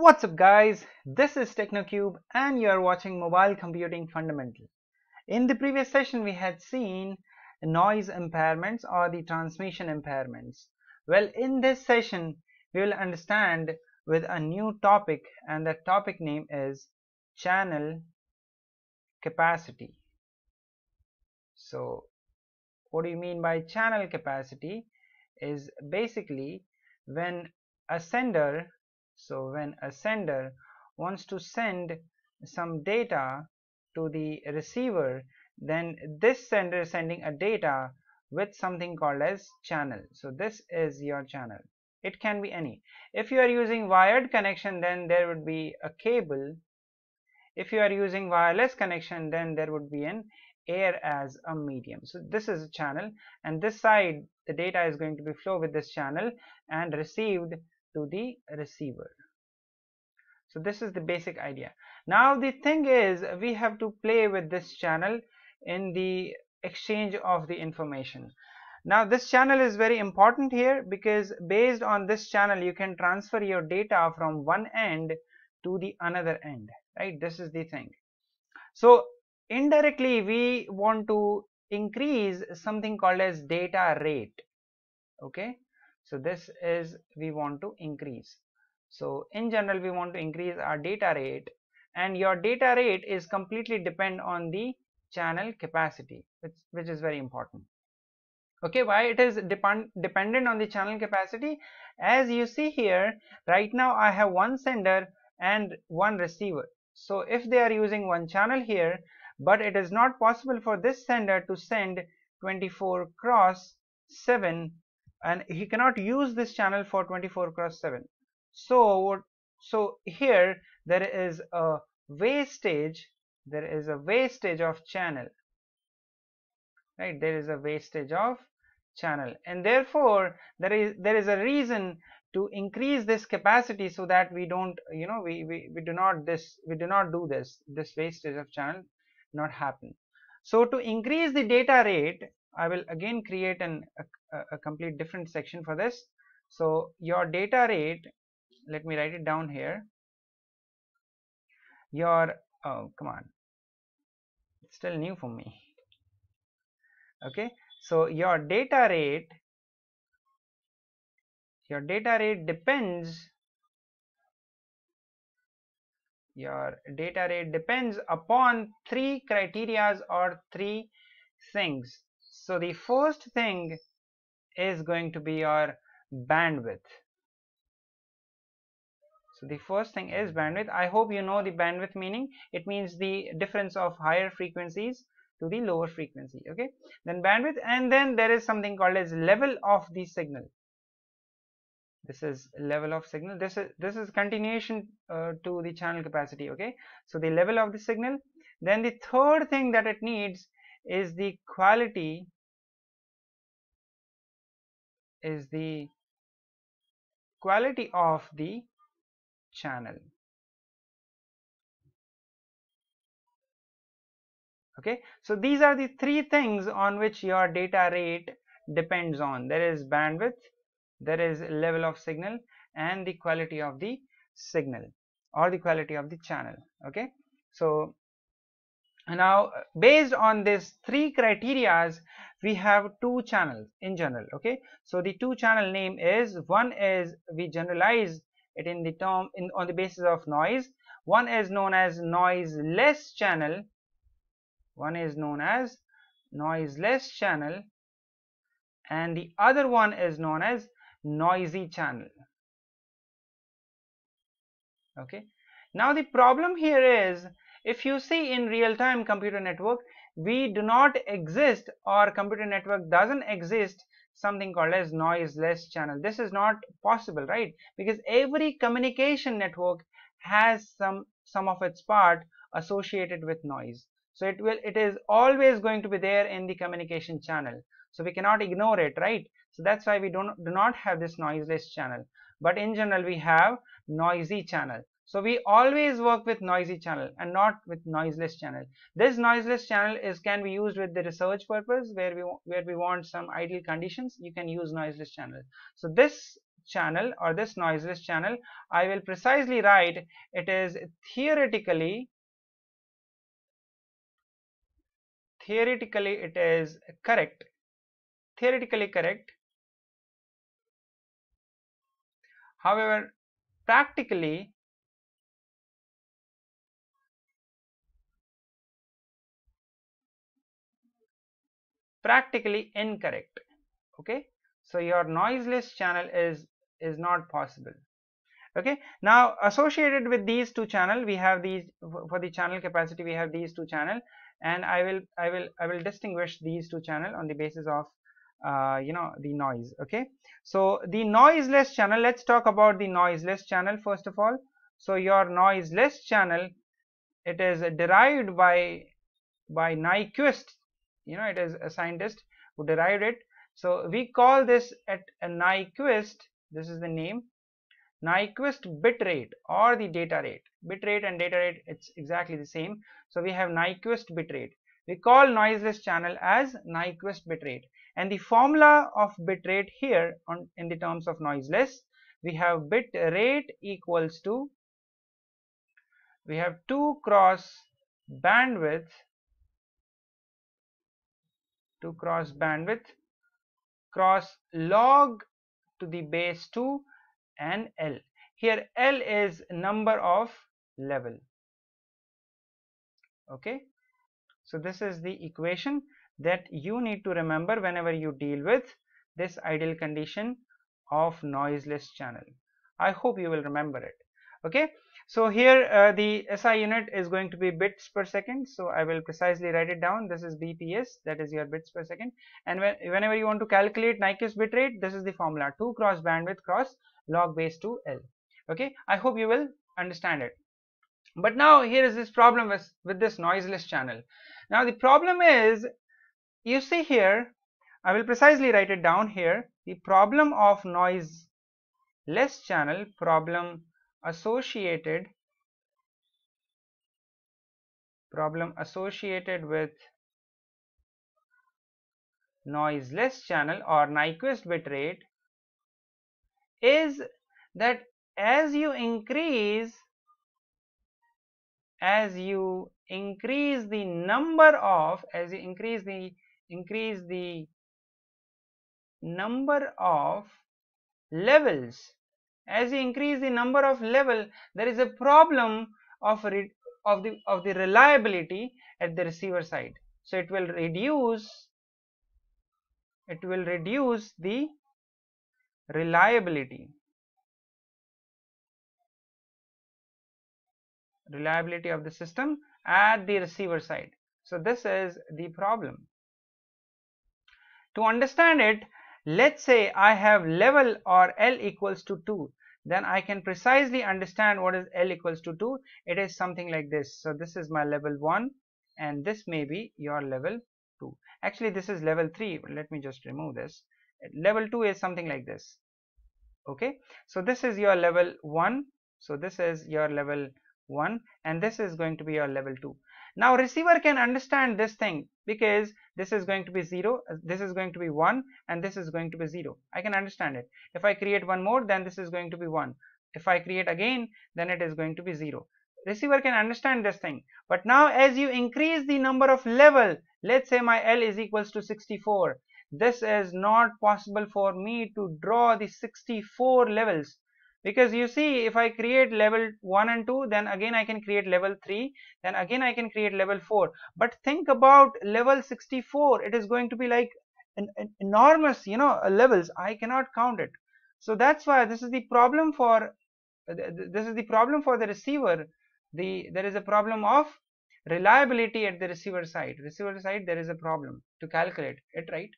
What's up guys, this is TechnoCube and you are watching Mobile Computing Fundamentals. In the previous session we had seen noise impairments or the transmission impairments. Well, in this session we will understand with a new topic, and that topic name is channel capacity. So what do you mean by channel capacity? Is basically when a sender wants to send some data to the receiver, then this sender is sending a data with something called as channel. So this is your channel. It can be any. If you are using wired connection, then there would be a cable. If you are using wireless connection, then there would be an air as a medium. So this is a channel, and this side the data is going to be flow with this channel and received to the receiver. So this is the basic idea. Now the thing is, we have to play with this channel in the exchange of the information. Now this channel is very important here, because based on this channel you can transfer your data from one end to the another end, right? This is the thing. So indirectly we want to increase something called as data rate. Okay, so this is, we want to increase. So in general we want to increase our data rate, and your data rate is completely depend on the channel capacity, which is very important. Okay, why it is dependent on the channel capacity? As you see here, right now I have one sender and one receiver. So if they are using one channel here, but it is not possible for this sender to send 24/7, and he cannot use this channel for 24/7. So here there is a wastage. There is a wastage of channel, right? There is a wastage of channel, and therefore there is a reason to increase this capacity, so that we don't, you know, we do not do this wastage of channel not happen. So to increase the data rate, I will again create a complete different section for this. So your data rate, let me write it down here. Your, oh come on, it's still new for me. Okay, so your data rate, your data rate depends upon three criterias or three things. So the first thing is going to be your bandwidth. So the first thing is bandwidth. I hope you know the bandwidth meaning. It means the difference of higher frequencies to the lower frequency. Okay, then bandwidth, and then there is something called as level of the signal. This is level of signal. This is continuation to the channel capacity. Okay, so the level of the signal. Then the third thing that it needs is the quality, of the channel. Okay, so these are the three things on which your data rate depends on. There is bandwidth, there is level of signal, and the quality of the signal or the quality of the channel. Okay, so now based on these three criterias, we have two channels in general. Okay, so the two channel name is, one is, we generalize it in the term on the basis of noise. One is known as noiseless channel. One is known as noiseless channel, and the other one is known as noisy channel. Okay, now the problem here is, if you see in real-time computer network, we do not exist, or computer network doesn't exist, something called as noiseless channel. This is not possible, right? Because every communication network has some of its part associated with noise. So it is always going to be there in the communication channel. So we cannot ignore it, right? So that's why we do not have this noiseless channel. But in general we have noisy channel. So we always work with noisy channel and not with noiseless channel. This noiseless channel can be used with the research purpose, where we want some ideal conditions. You can use noiseless channel. So this channel or this noiseless channel, I will precisely write it is theoretically it is correct, theoretically correct. However, practically incorrect. Okay, so your noiseless channel is not possible. Okay, now associated with these two channel, we have these for the channel capacity, we have these two channel, and I will distinguish these two channel on the basis of the noise. Okay, so the noiseless channel, let's talk about the noiseless channel first of all. So your noiseless channel, it is derived by Nyquist, it is a scientist who derived it. So we call this at a Nyquist, this is the name, Nyquist bit rate or the data rate. Bit rate and data rate, it's exactly the same. So we have Nyquist bit rate. We call noiseless channel as Nyquist bit rate. And the formula of bit rate here in the terms of noiseless, we have bit rate equals to, we have 2 cross bandwidth, 2 cross bandwidth cross log to the base 2 and L. Here L is number of level. Okay, so this is the equation that you need to remember whenever you deal with this ideal condition of noiseless channel. I hope you will remember it. Okay, so here the SI unit is going to be bits per second, so I will precisely write it down. This is BPS, that is your bits per second, and whenever you want to calculate Nyquist bit rate, this is the formula, 2 cross bandwidth cross log base 2 L. Okay, I hope you will understand it. But now here is this problem with this noiseless channel. Now the problem is, you see here, I will precisely write it down here, the problem of noiseless channel, problem associated with noiseless channel or Nyquist bit rate is that as you increase the number of, as you increase the number of levels, as you increase the number of level, there is a problem of the reliability at the receiver side. So it will reduce the reliability of the system at the receiver side. So this is the problem. To understand it, let's say I have level or L equals to 2, then I can precisely understand what is L equals to 2. It is something like this. So this is my level 1 and this may be your level 2. Actually this is level 3, let me just remove this. Level 2 is something like this. Okay, so this is your level 1, so this is your level 1 and this is going to be your level 2. Now receiver can understand this thing because this is going to be 0, this is going to be 1 and this is going to be 0. I can understand it. If I create one more, then this is going to be 1. If I create again, then it is going to be 0. Receiver can understand this thing. But now as you increase the number of level, let's say my L is equals to 64. This is not possible for me to draw the 64 levels. Because you see, if I create level 1 and 2, then again I can create level 3, then again I can create level 4. But think about level 64, it is going to be like an enormous, levels. I cannot count it. So that's why this is the problem for the receiver. There is a problem of reliability at the receiver side. Receiver side, there is a problem to calculate it, right?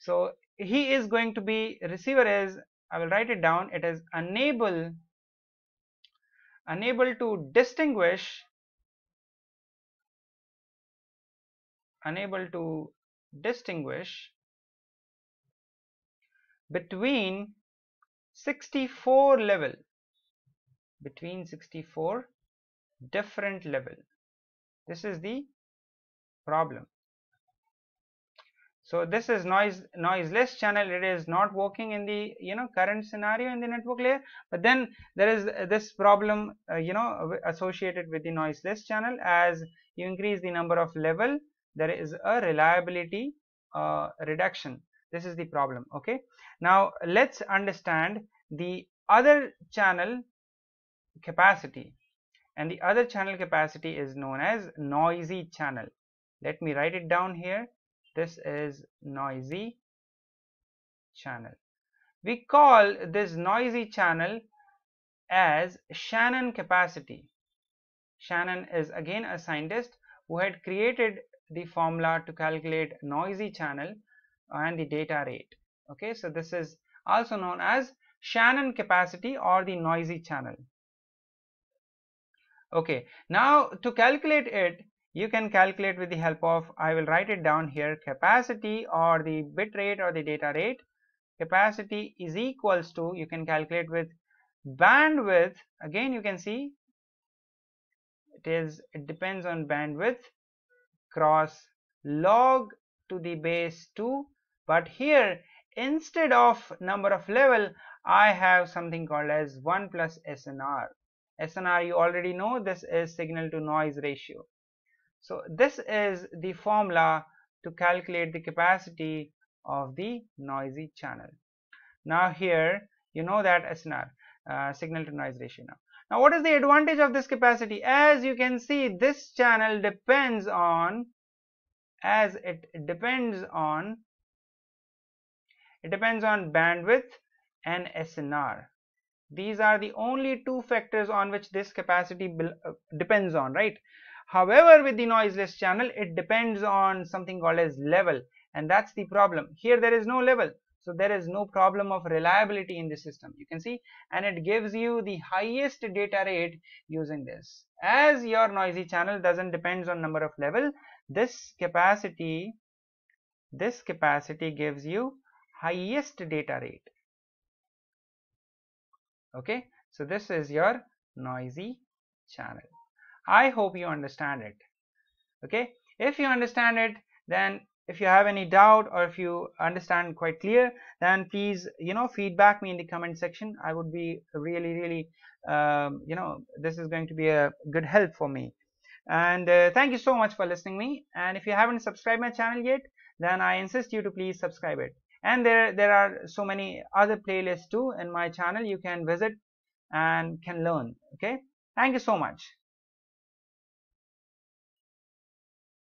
So he is going to be, receiver is, I will write it down, it is unable to distinguish between 64 level, between 64 different level. This is the problem. So this is noiseless channel. It is not working in the current scenario in the network layer, but then there is this problem associated with the noiseless channel. As you increase the number of level, there is a reliability reduction. This is the problem. Okay, now let's understand the other channel capacity, and the other channel capacity is known as noisy channel. Let me write it down here. This is noisy channel. We call this noisy channel as Shannon capacity. Shannon is again a scientist who had created the formula to calculate noisy channel and the data rate. Okay, so this is also known as Shannon capacity or the noisy channel. Okay, now to calculate it, you can calculate with the help of, I will write it down here, capacity or the bit rate or the data rate. Capacity is equals to, you can calculate with bandwidth. Again, you can see it depends on bandwidth cross log to the base 2. But here, instead of number of level, I have something called as 1 plus SNR. SNR you already know, this is signal to noise ratio. So this is the formula to calculate the capacity of the noisy channel. Now here you know that SNR, signal to noise ratio. Now what is the advantage of this capacity? As you can see, this channel depends on, it depends on bandwidth and SNR. These are the only two factors on which this capacity depends on, right? However, with the noiseless channel, it depends on something called as level, and that's the problem. Here there is no level, so there is no problem of reliability in the system, you can see, and it gives you the highest data rate using this. As your noisy channel doesn't depend on number of level, this capacity gives you highest data rate. Okay, so this is your noisy channel. I hope you understand it. Okay, if you understand it, then if you have any doubt or if you understand quite clear, then please feedback me in the comment section. I would be really this is going to be a good help for me. And thank you so much for listening me. And if you haven't subscribed my channel yet, then I insist you to please subscribe it. And there are so many other playlists too in my channel. You can visit and can learn. Okay, thank you so much.